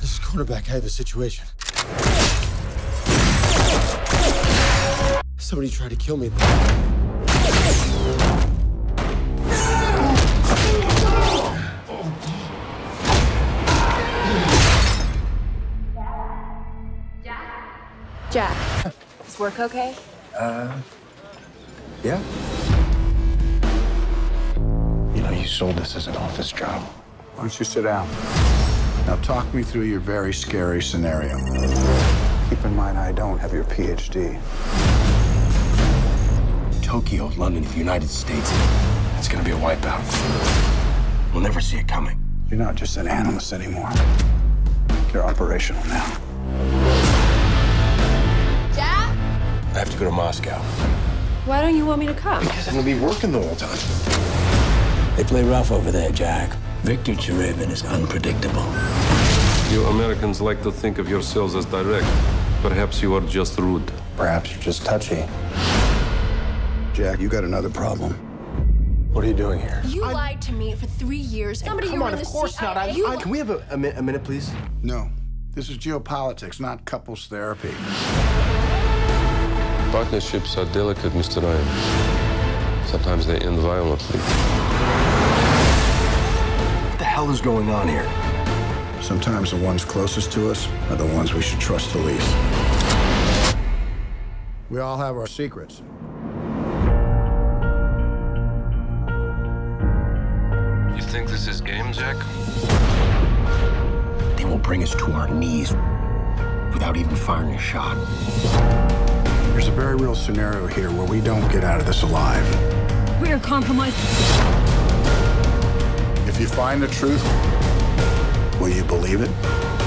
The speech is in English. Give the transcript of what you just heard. This is cornerback. I have a situation. Somebody tried to kill me. Jack, is work okay? Yeah. You know, you sold this as an office job. Why don't you sit down? Now talk me through your very scary scenario. Keep in mind, I don't have your PhD. Tokyo, London, the United States. It's gonna be a wipeout. We'll never see it coming. You're not just an analyst anymore. You're operational now. I have to go to Moscow. Why don't you want me to come? Because I'm going to be working the whole time. They play rough over there, Jack. Victor Cherevin is unpredictable. You Americans like to think of yourselves as direct. Perhaps you are just rude. Perhaps you're just touchy. Jack, you got another problem. What are you doing here? You lied to me for 3 years. Somebody you were in the CIA. Come on, of course not. Can we have a minute, please? No. This is geopolitics, not couples therapy. Partnerships are delicate, Mr. Ryan. Sometimes they end violently. What the hell is going on here? Sometimes the ones closest to us are the ones we should trust the least. We all have our secrets. You think this is game, Jack? They will bring us to our knees without even firing a shot. There's a very real scenario here where we don't get out of this alive. We are compromised. If you find the truth, will you believe it?